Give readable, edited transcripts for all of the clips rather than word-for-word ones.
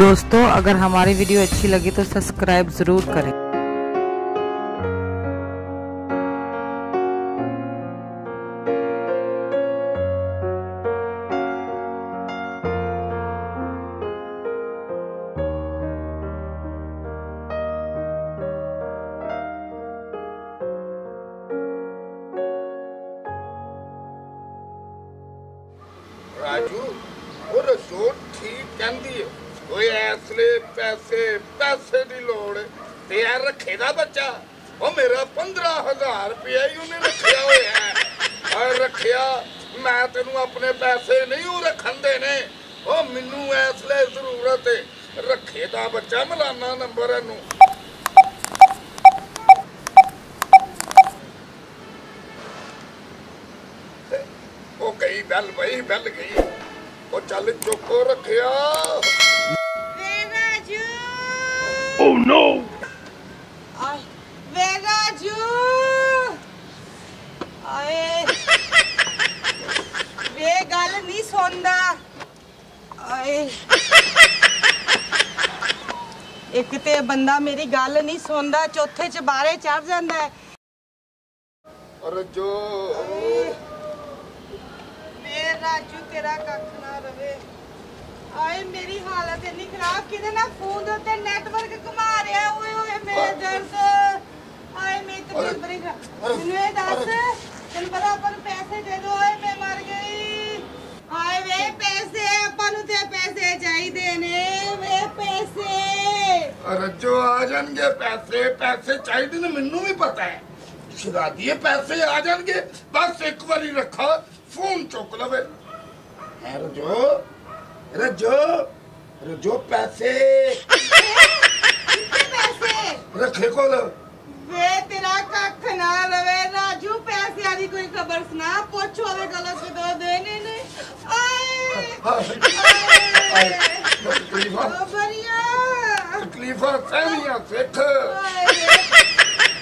दोस्तों अगर हमारी वीडियो अच्छी लगी तो सब्सक्राइब ज़रूर करें। राजू वो रसोट ठीक कहती है, कोई ऐसले पैसे पैसे दी लोड़ ते यार रखे दा बच्चा वो मेरा 15,000 रुपया ही उन्हें रखा होया और रखा मैं तेनू अपने पैसे नहीं रखन देने वो मैनू ऐसले जरूरत है रखे दा बच्चा मिलाना नंबर है नू गई बैल भाई बैल गई वो चल चुको रखिया वे राजू ओह नो आए वे राजू आए वे गल नहीं सुनदा आए एक ते बंदा मेरी गल नहीं सुनदा चौथे च बारे चढ़ जांदा है और जो राजू तेरा कख ना रवे आए मेरी हालत इतनी खराब किदे ना फोन दे ते नेटवर्क घुमा रहा ओए ओए मेरे दर्द आए मेरी तबीयत बड़ी खराब मैंने दस तन पता अपन पैसे दे दो आए मैं मर गई आए वे पैसे अपन ते पैसे चाहिए ने वे पैसे रज्जो आ जाएंगे पैसे पैसे चाहिए ना मेनू भी पता है शरादिये पैसे आ जाएंगे बस एक बारी रखो फोन चुक लवे रजो रजो रजो पैसे पैसे रखे कोल वे तेरा कख ना लवे राजू पैसे आदि कोई खबर सुना पूछो वे गल किदो देने ने आए तकलीफा बरिया तकलीफा सहनिया सिख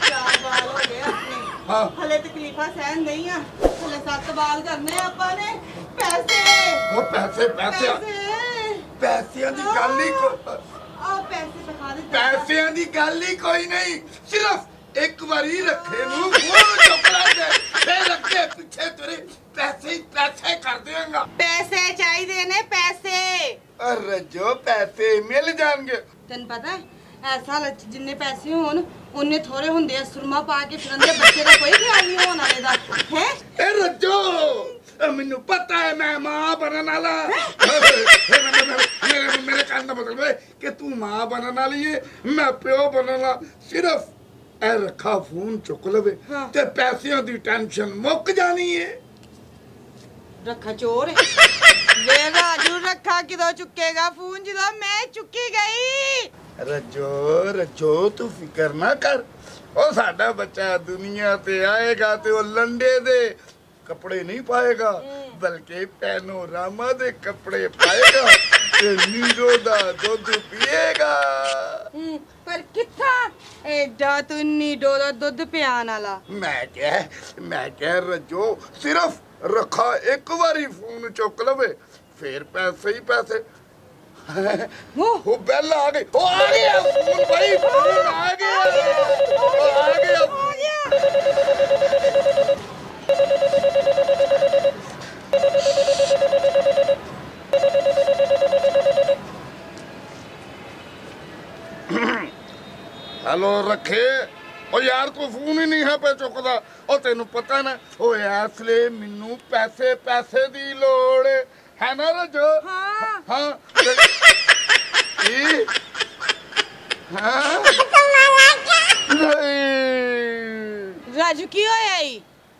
क्या बाल हो गया अपनी हां हले तकलीफा सहन नहीं है सतवाल करने अपा ने पैसे वो पैसे पैसे पैसियां दी गल ही आ पैसे दिखा दे पैसियां दी गल ही कोई नहीं सिर्फ एक बारी रखे नु वो चपला दे फिर अगे पीछे तेरे पैसे पैसे कर देंगा पैसे चाहिए ने पैसे अरे जो पैसे मिल जाएंगे तन पता है ऐसा लच जिन्ने पैसे होन उन्ने थोड़े होंदे सुरमा पा के फिरंदे बच्चे दा कोई ख्याल नहीं होना लेदा हैं ए रज्जो मेनू पता है मैं मां बनन वाला मेरे कहने दा मतलब है कि तू मां बनन वाली है मैं प्यो बनन वाला सिर्फ ए रखा फोन चुक लवे ते पैसियां दी टेंशन मुक जानी है रखा चोर वे राजू रखा किदो चुकेगा फोन जिदा मैं चुकी गई रजो रजो तू फिकर ना कर ओ साडा बच्चा दुनिया ते आएगा ते ओ लंडे दे कपड़े नहीं पाएगा बल्कि पैनोरामा दे कपड़े पाएगा ते नीरो दा दूध पिएगा पर किथा एडा तू नीडो दा दूध पियान वाला मैं क्या रजो सिर्फ रखा एक बारी फोन चुक लवे फिर पैसे ही पैसे वो बेल आ गई वो आ गया फोन भाई फोन आ गया वो आ गया हेलो रखे ओ यार तू फोन ही नहीं है पे चुकदा ओ तेनू पता ना ओ इसलिए मैनू पैसे पैसे दी लोड़ है ना रजो हाँ राजू की होया ई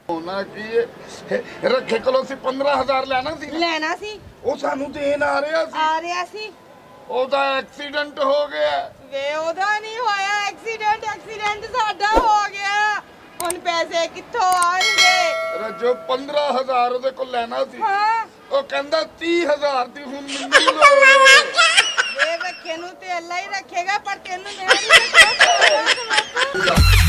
होना की रखे कोलों सी 15,000 लेना सी ओ सानू देन आ रहा सी ओदा एक्सीडेंट हो गया वे ओदा नहीं होया एक्सीडेंट साडा हो गया हुन पैसे कित्थों आएंगे रजो 15,000 ओदे को लेना सी हां ओ कहंदा 30,000 दी हुन मिलू वे रखे नू ते अल्लाह ही रखेगा पर तेनू नहीं रखेगा